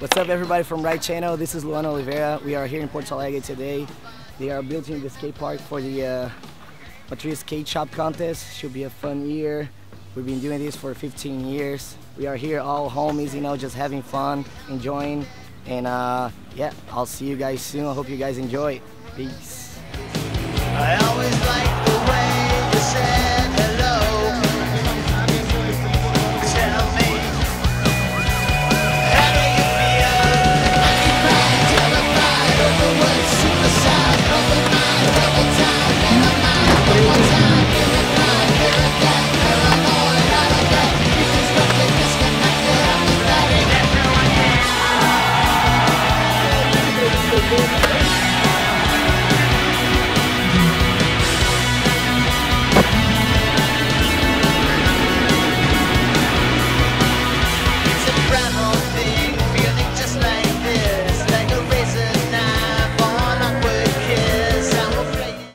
What's up everybody from RIDE Channel, this is Luan Oliveira. We are here in Porto Alegre today. They are building the skate park for the Matriz Skate Shop contest. Should be a fun year. We've been doing this for 15 years. We are here all homies, you know, just having fun, enjoying. And yeah, I'll see you guys soon. I hope you guys enjoy. Peace. I always like